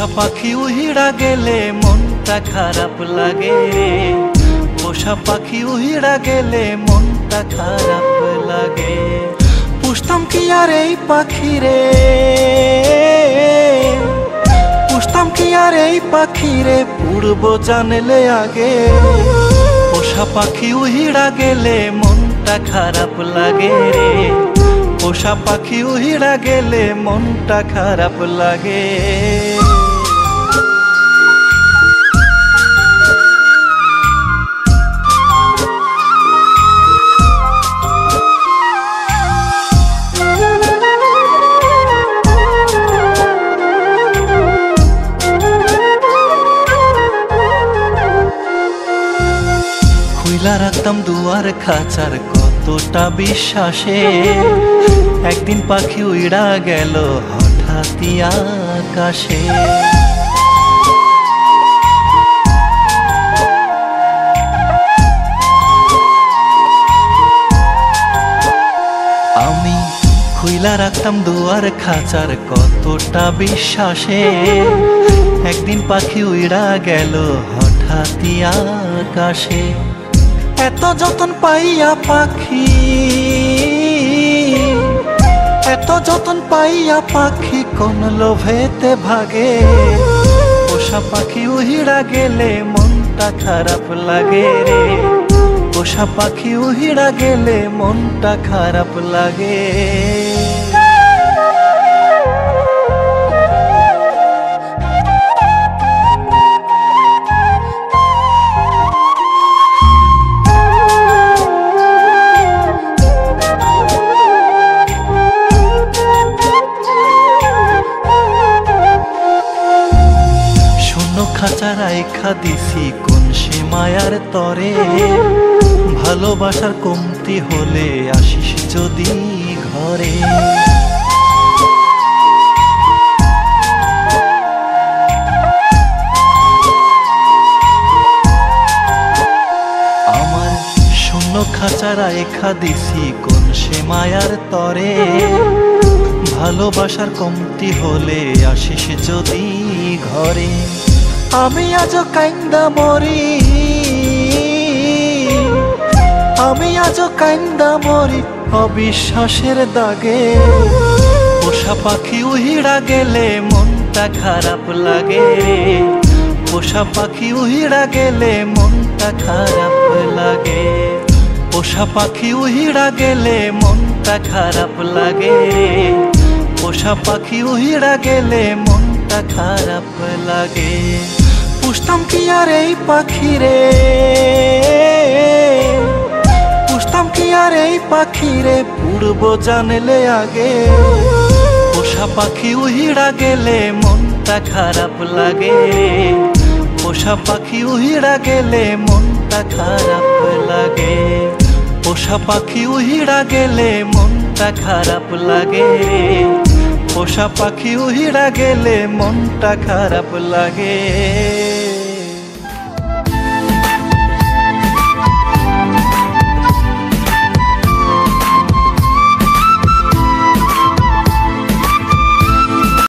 पोषা পাখি উইড়া গেলে মনটা খারাপ লাগে পোষা পাখি উইড়া গেলে মনটা খারাপ লাগে পুষতাম কি আর এই পাখি রে পুষতাম কি আর এই পাখি রে পূর্ব জানলে আগে পোষা পাখি উইড়া গেলে মনটা খারাপ লাগে রে পোষা পাখি উইড়া গেলে মনটা খারাপ লাগে खुला रखतम दुआर खाचार कतटा विश्वासे एक दिन पाखी उड़ा गल हठात् आकाशे खुला रखतम दुआर खाचार कतटा विश्वासे एक दिन पाखी उड़ा गल हठात् आकाशे एत जतन पाइया पाखी एत जतन पाइया पाखी कोन लोभेते भागे पोषा पाखी उड़ा गेले मनटा खराब लागे रे पोषा पाखी उड़ा गेले मनटा खराब लागे খাঁচা রাইখা দিছি কোন সে মায়ার তরে ভালোবাসার কমতি হলে আসিস যদি ঘরে আমার শূন্য খাঁচা রাইখা দিছি কোন সে মায়ার তরে ভালোবাসার কমতি হলে আসিস যদি ঘরে আমি আজ কাইন্দা মরি আমি আজ কাইন্দা মরি অবিশ্বাসের দাগে পোষা পাখি উইড়া গেলে মনটা খারাপ লাগে পোষা পাখি উইড়া গেলে মনটা খারাপ লাগে পোষা পাখি উইড়া গেলে মনটা খারাপ লাগে পোষা পাখি উইড়া গেলে মনটা খারাপ লাগে পুষতাম কি আর এই পাখি রে পুষতাম কি আর এই পাখি রে পূর্ব জানলে আগে পোষা পাখি উইড়া গেলে মনটা খারাপ লাগে পোষা পাখি উইড়া গেলে মনটা খারাপ লাগে পোষা পাখি উইড়া গেলে মনটা খারাপ লাগে পোষা পাখি উইড়া গেলে মনটা খারাপ লাগে।